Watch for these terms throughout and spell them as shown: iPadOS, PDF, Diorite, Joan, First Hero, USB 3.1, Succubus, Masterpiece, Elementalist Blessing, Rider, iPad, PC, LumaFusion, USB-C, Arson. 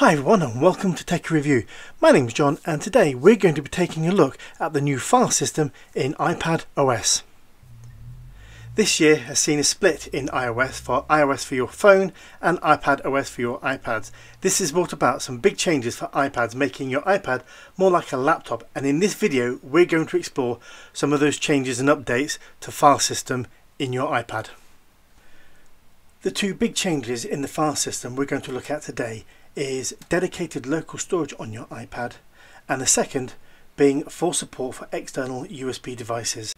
Hi everyone and welcome to Tech Review. My name is John and today we're going to be taking a look at the new file system in iPadOS. This year has seen a split in iOS for your phone and iPadOS for your iPads. This has brought about some big changes for iPads, making your iPad more like a laptop, and in this video we're going to explore some of those changes and updates to file system in your iPad. The two big changes in the file system we're going to look at today is dedicated local storage on your iPad, and the second being full support for external USB devices.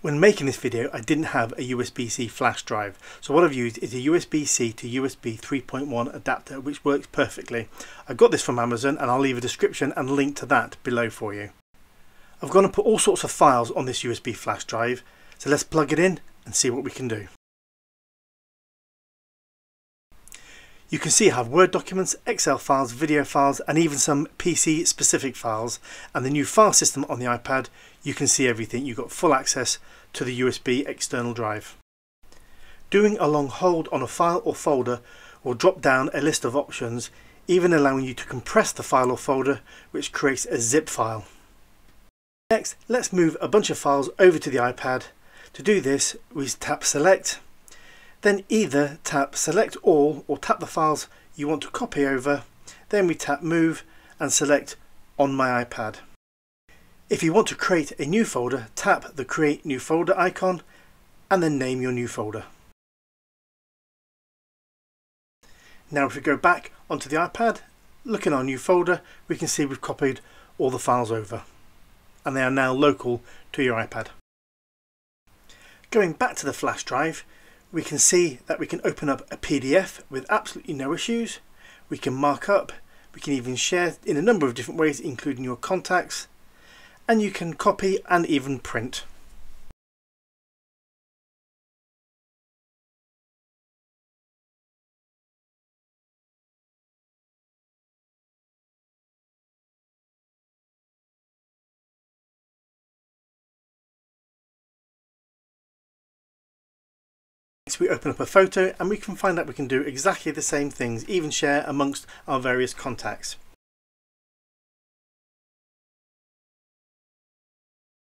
When making this video I didn't have a USB-C flash drive, so what I've used is a USB-C to USB 3.1 adapter, which works perfectly. I got this from Amazon and I'll leave a description and link to that below for you. I've gone and put all sorts of files on this USB flash drive, so let's plug it in and see what we can do. You can see I have Word documents, Excel files, video files and even some PC specific files, and the new file system on the iPad, you can see everything. You've got full access to the USB external drive. Doing a long hold on a file or folder will drop down a list of options, even allowing you to compress the file or folder, which creates a zip file. Next, let's move a bunch of files over to the iPad. To do this, we tap select. Then either tap select all or tap the files you want to copy over, then we tap move and select on my iPad. If you want to create a new folder, tap the create new folder icon and then name your new folder. Now if we go back onto the iPad, look in our new folder, we can see we've copied all the files over and they are now local to your iPad. Going back to the flash drive, we can see that we can open up a PDF with absolutely no issues. We can mark up, we can even share in a number of different ways, including your contacts, and you can copy and even print. We open up a photo and we can find that we can do exactly the same things, even share amongst our various contacts.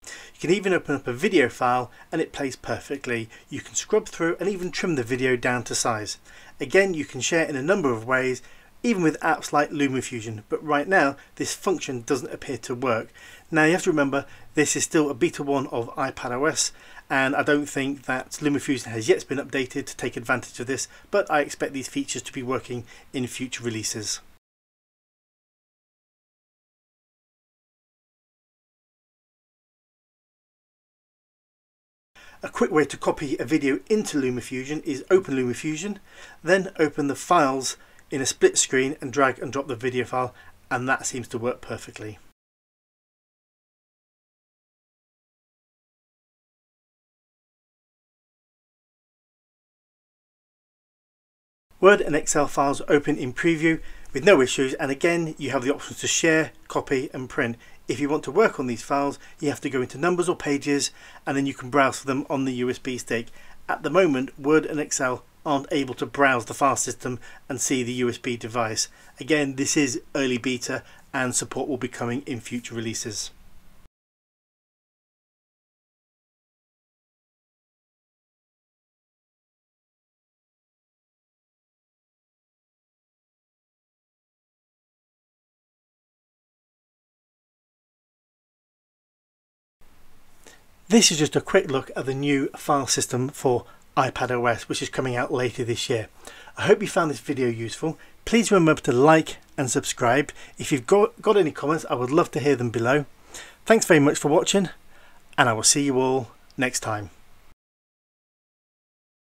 You can even open up a video file and it plays perfectly. You can scrub through and even trim the video down to size. Again, you can share in a number of ways, even with apps like LumaFusion, but right now this function doesn't appear to work. Now you have to remember this is still a beta 1 of iPadOS, and I don't think that LumaFusion has yet been updated to take advantage of this, but I expect these features to be working in future releases. A quick way to copy a video into LumaFusion is open LumaFusion, then open the files in a split screen and drag and drop the video file, and that seems to work perfectly. Word and Excel files open in preview with no issues, and again you have the options to share, copy and print. If you want to work on these files you have to go into numbers or pages and then you can browse for them on the USB stick. At the moment Word and Excel aren't able to browse the file system and see the USB device. Again, this is early beta and support will be coming in future releases. This is just a quick look at the new file system for iPadOS, which is coming out later this year. I hope you found this video useful. Please remember to like and subscribe. If you've got any comments, I would love to hear them below. Thanks very much for watching, and I will see you all next time.